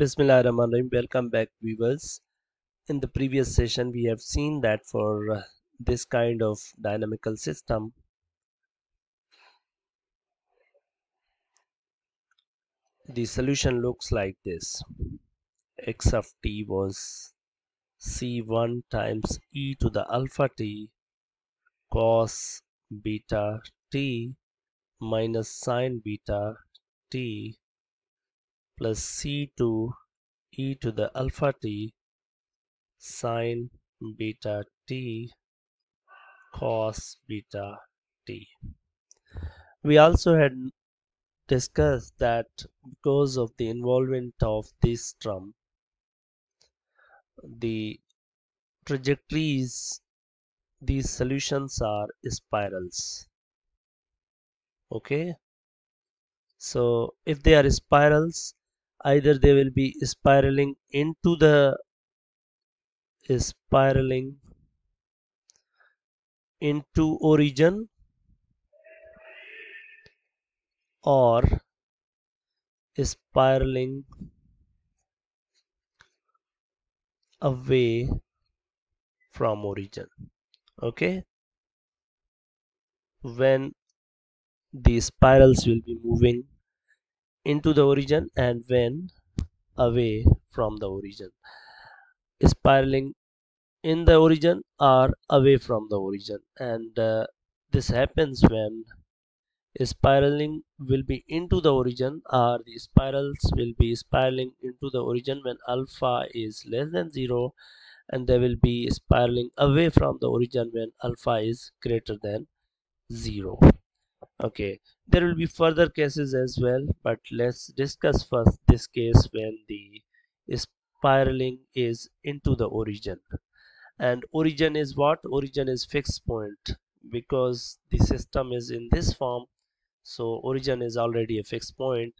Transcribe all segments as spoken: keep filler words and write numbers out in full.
Bismillahirrahmanirrahim. Welcome back viewers. In the previous session we have seen that for this kind of dynamical system the solution looks like this. X of t was c one times e to the alpha t cos beta t minus sine beta t plus c two e to the alpha t sine beta t cos beta t. We also had discussed that because of the involvement of this term, the trajectories, these solutions are spirals. Okay, so if they are spirals, either they will be spiraling into the spiraling into origin, or spiraling away from origin. Okay, when the spirals will be moving into the origin and when away from the origin, spiraling in the origin or away from the origin, and uh, this happens when spiraling will be into the origin or the spirals will be spiraling into the origin when alpha is less than zero, and they will be spiraling away from the origin when alpha is greater than zero. Okay, there will be further cases as well, but let's discuss first this case when the spiraling is into the origin. And origin is what? Origin is fixed point, because the system is in this form, so origin is already a fixed point.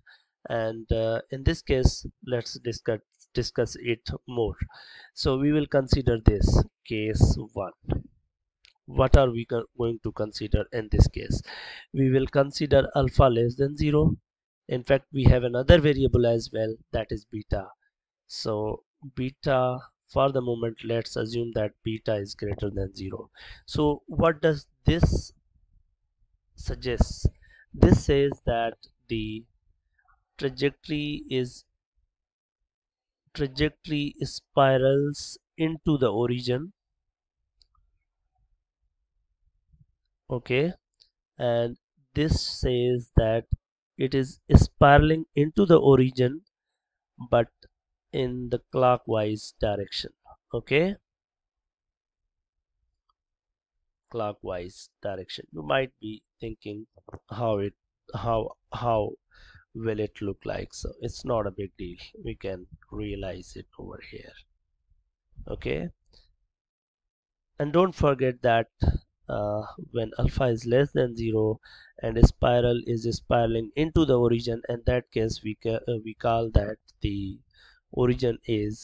And uh, in this case let's discuss discuss it more. So we will consider this case one. What are we going to consider in this case? We will consider alpha less than zero. In fact, we have another variable as well, that is beta. So beta, for the moment let's assume that beta is greater than zero. So what does this suggest? This says that the trajectory is trajectory spirals into the origin. Okay, and this says that it is spiraling into the origin but in the clockwise direction. Okay, clockwise direction. You might be thinking how it how how will it look like. So it's not a big deal, we can realize it over here. Okay, and don't forget that Uh, when alpha is less than zero and a spiral is spiraling into the origin, in that case we, ca uh, we call that the origin is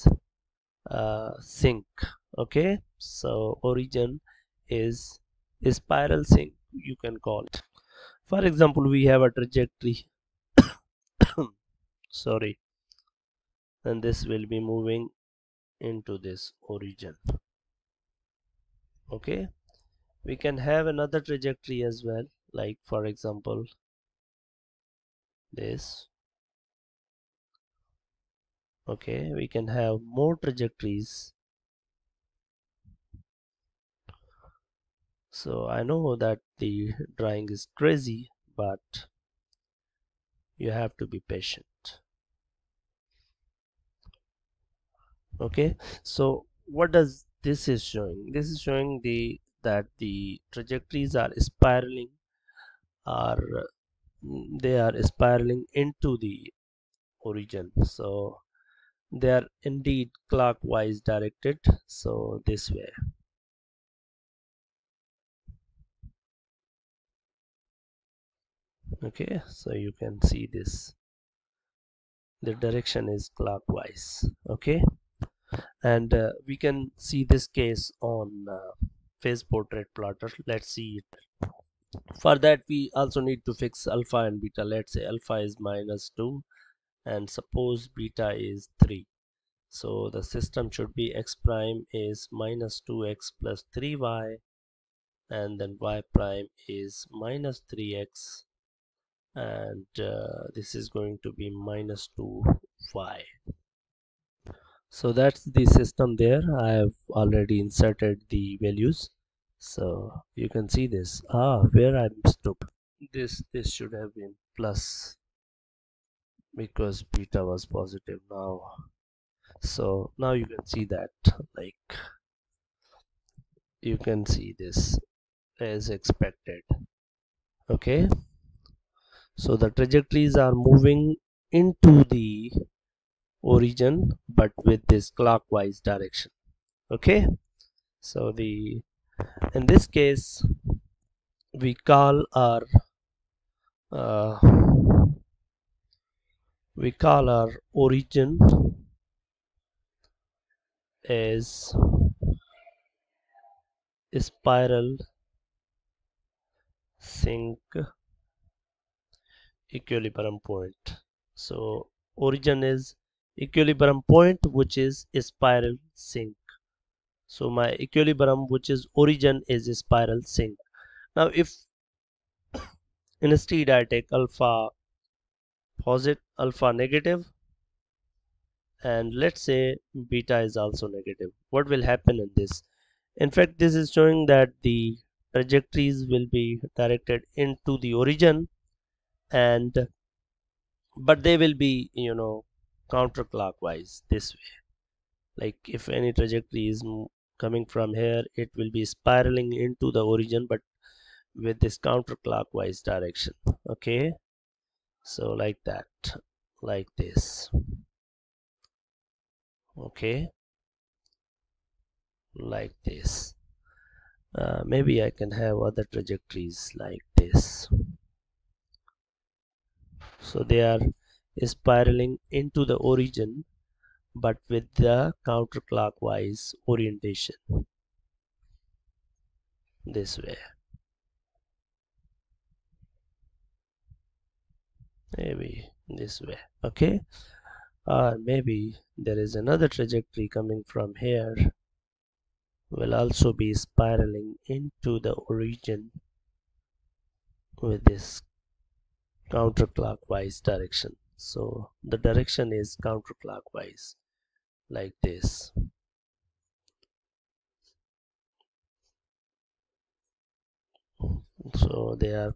uh, sink. Okay, so origin is a spiral sink, you can call it. For example, we have a trajectory sorry, and this will be moving into this origin. Okay, we can have another trajectory as well, like for example this. Okay, we can have more trajectories. So I know that the drawing is crazy, but you have to be patient. Okay, so what does this is showing? This is showing the that the trajectories are spiraling, or they are spiraling into the origin. So they are indeed clockwise directed, so this way. Okay, so you can see this, the direction is clockwise. Okay, and uh, we can see this case on uh, phase portrait plotter. Let's see it. For that we also need to fix alpha and beta. Let's say alpha is minus two and suppose beta is three, so the system should be x prime is minus two x plus three y, and then y prime is minus three x, and uh, this is going to be minus two y. So that's the system there. I have already inserted the values, so you can see this. Ah, where I mistook, this this should have been plus because beta was positive now. So now you can see that, like, you can see this as expected. Okay, so the trajectories are moving into the origin but with this clockwise direction. Okay, so the in this case we call our uh, we call our origin as spiral sink equilibrium point. So origin is equilibrium point, which is spiral sink. So my equilibrium, which is origin, is spiral sink. Now if instead I take alpha positive, alpha negative, and let's say beta is also negative, what will happen in this? In fact, this is showing that the trajectories will be directed into the origin, and but they will be, you know, counterclockwise this way. Like if any trajectory is coming from here, it will be spiraling into the origin but with this counterclockwise direction. Okay, so like that, like this. Okay, like this. Uh, maybe I can have other trajectories like this, so they are spiraling into the origin but with the counterclockwise orientation this way. Maybe this way. Okay, or uh, maybe there is another trajectory coming from here, will also be spiraling into the origin with this counterclockwise direction. So the direction is counterclockwise, like this. So they are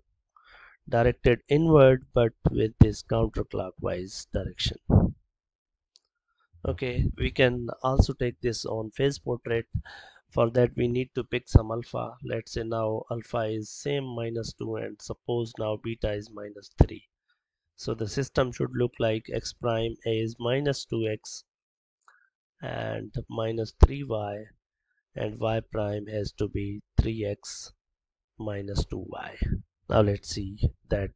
directed inward but with this counterclockwise direction. Okay, we can also take this on phase portrait. For that we need to pick some alpha. Let's say now alpha is same minus two, and suppose now beta is minus three. So the system should look like x prime is minus two x and minus three y, and y prime has to be three x minus two y. Now let's see that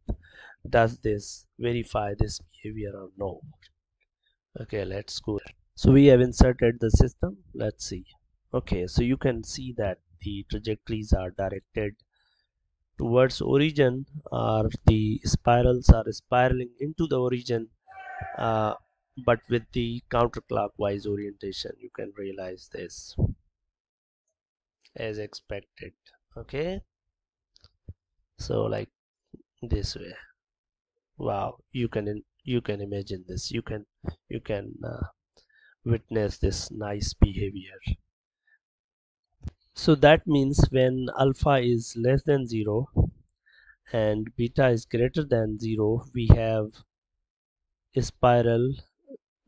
does this verify this behavior or no. Okay, let's go. So we have inserted the system. Let's see. Okay, so you can see that the trajectories are directed towards origin, or the spirals are spiraling into the origin uh, but with the counterclockwise orientation. You can realize this as expected. Okay, so like this way. Wow, you can you can imagine this. You can you can uh, witness this nice behavior. So that means when alpha is less than zero and beta is greater than zero, we have a spiral.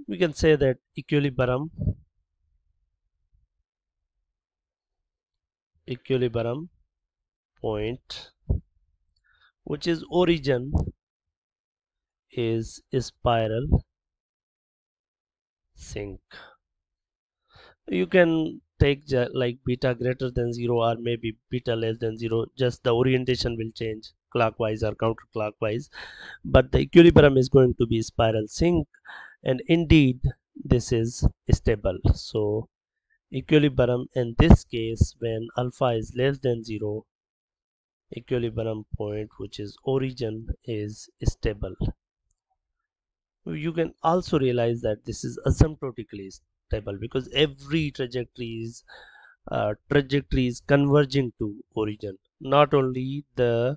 We can say that equilibrium equilibrium point, which is origin, is a spiral sink. You can take like beta greater than zero, or maybe beta less than zero, just the orientation will change clockwise or counterclockwise, but the equilibrium is going to be spiral sink, and indeed this is stable. So equilibrium in this case, when alpha is less than zero, equilibrium point, which is origin, is stable. you can also realize that this is asymptotically stable because every trajectory is uh, trajectory is converging to origin. Not only the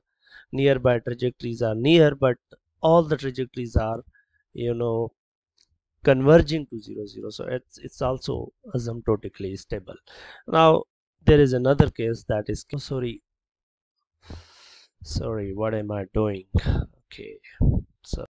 nearby trajectories are near, but all the trajectories are, you know, converging to zero zero. So it's it's also asymptotically stable. Now there is another case that is oh, sorry sorry what am I doing okay so